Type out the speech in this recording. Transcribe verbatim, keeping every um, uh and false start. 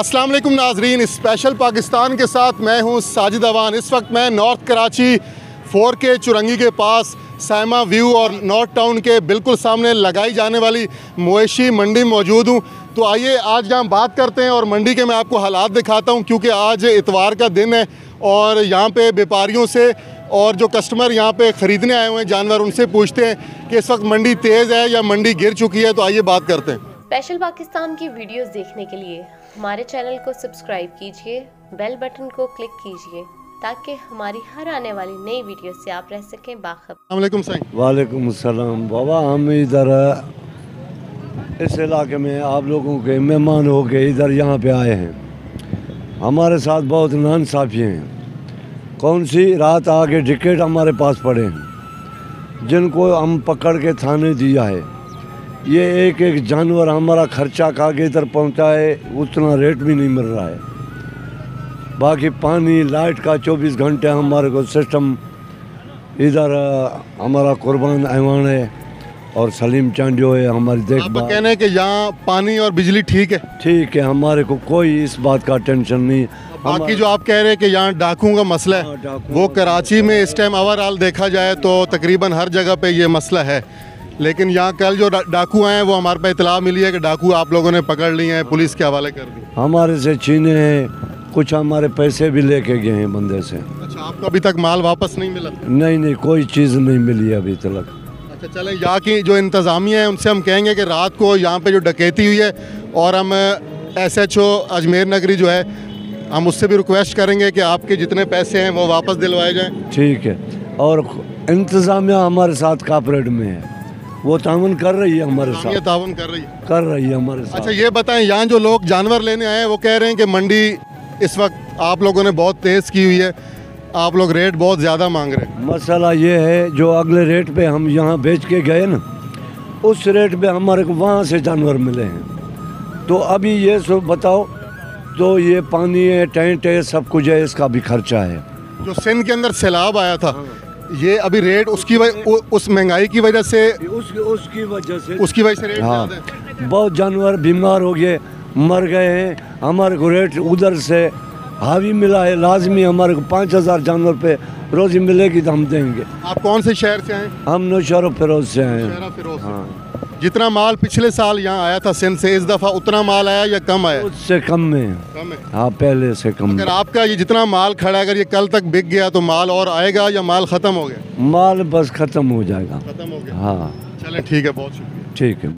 अस्सलाम वालेकुम नाजरीन, स्पेशल पाकिस्तान के साथ मैं हूं साजिद अवान। इस वक्त मैं नॉर्थ कराची फोर के चुरंगी के पास साइमा व्यू और नॉर्थ टाउन के बिल्कुल सामने लगाई जाने वाली मवेशी मंडी मौजूद हूँ। तो आइए आज यहाँ बात करते हैं और मंडी के मैं आपको हालात दिखाता हूँ, क्योंकि आज इतवार का दिन है और यहाँ पे व्यापारियों से और जो कस्टमर यहाँ पे ख़रीदने आए हुए हैं जानवर, उनसे पूछते हैं कि इस वक्त मंडी तेज़ है या मंडी गिर चुकी है। तो आइए बात करते हैं। स्पेशल पाकिस्तान की वीडियोस देखने के लिए हमारे चैनल को सब्सक्राइब कीजिए, बेल बटन को क्लिक कीजिए ताकि हमारी हर आने वाली नई वीडियो से आप रह सकें बाखबर। वालेकुम सलाम। वालेकुम सलाम। बाबा हम इधर इस इलाके में आप लोगों के मेहमान हो के इधर यहाँ पे आए हैं। हमारे साथ बहुत नाइंसाफी हैं। कौन सी रात आके टिकट हमारे पास पड़े हैं जिनको हम पकड़ के थाने दिया है। ये एक एक जानवर हमारा खर्चा खा के इधर पहुँचा है, उतना रेट भी नहीं मिल रहा है। बाकी पानी लाइट का चौबीस घंटे हमारे को सिस्टम। इधर हमारा कुर्बान ऐवान है और सलीम चांडियो है हमारी देखभाल। आप कहना है कि यहाँ पानी और बिजली ठीक है? ठीक है, हमारे को कोई इस बात का टेंशन नहीं। बाकी जो आप कह रहे हैं कि यहाँ डाकुओं का मसला है, वो कराची में इस टाइम ओवरऑल देखा जाए तो तकरीबन हर जगह पे ये मसला है। लेकिन यहाँ कल जो डाकू आए हैं वो हमारे पे इतला मिली है कि डाकू आप लोगों ने पकड़ लिए हैं, पुलिस के हवाले कर दिए। हमारे से छीने हैं, कुछ हमारे पैसे भी लेके गए हैं बंदे से। अच्छा, आपको अभी तक माल वापस नहीं मिला? नहीं नहीं, कोई चीज़ नहीं मिली है अभी तक। अच्छा चलें, यहाँ की जो इंतज़ामिया है उनसे हम कहेंगे कि रात को यहाँ पर जो डकैती हुई है, और हम एस एच ओ अजमेर नगरी जो है हम उससे भी रिक्वेस्ट करेंगे कि आपके जितने पैसे हैं वो वापस दिलवाए जाएँ। ठीक है, और इंतज़ामिया हमारे साथ कापरेट में है, वो तावन कर रही है हमारे साथ। ये तावन कर रही है कर रही है हमारे साथ। अच्छा ये बताएं, यहाँ जो लोग जानवर लेने आए हैं वो कह रहे हैं कि मंडी इस वक्त आप लोगों ने बहुत तेज़ की हुई है, आप लोग रेट बहुत ज़्यादा मांग रहे हैं। मसला ये है जो अगले रेट पे हम यहाँ बेच के गए ना, उस रेट पे हमारे को वहाँ से जानवर मिले हैं। तो अभी ये सब बताओ, तो ये पानी है, टेंट है, सब कुछ है, इसका भी खर्चा है। जो सिंध के अंदर सैलाब आया था, ये अभी रेट उसकी वजह, उस महंगाई की वजह से उस, उसकी वजह से उसकी वजह से रेट हाँ, बहुत जानवर बीमार हो गए, मर गए हैं। हमारे को रेट उधर से हावी मिला है, लाजमी हमारे को पाँच हज़ार जानवर पे रोज़ी मिलेगी तो हम देंगे। आप कौन से शहर से हैं? हम नौशहरा फिरोज से हैं। हाँ, जितना माल पिछले साल यहाँ आया था सिंध से, इस दफ़ा उतना माल आया या कम आया? उससे कम में, कम है हाँ, पहले से कम। अगर आपका ये जितना माल खड़ा है, अगर ये कल तक बिक गया तो माल और आएगा या माल ख़त्म हो गया? माल बस ख़त्म हो जाएगा। ख़त्म हो गया हाँ। चलें ठीक है, बहुत शुक्रिया। ठीक है।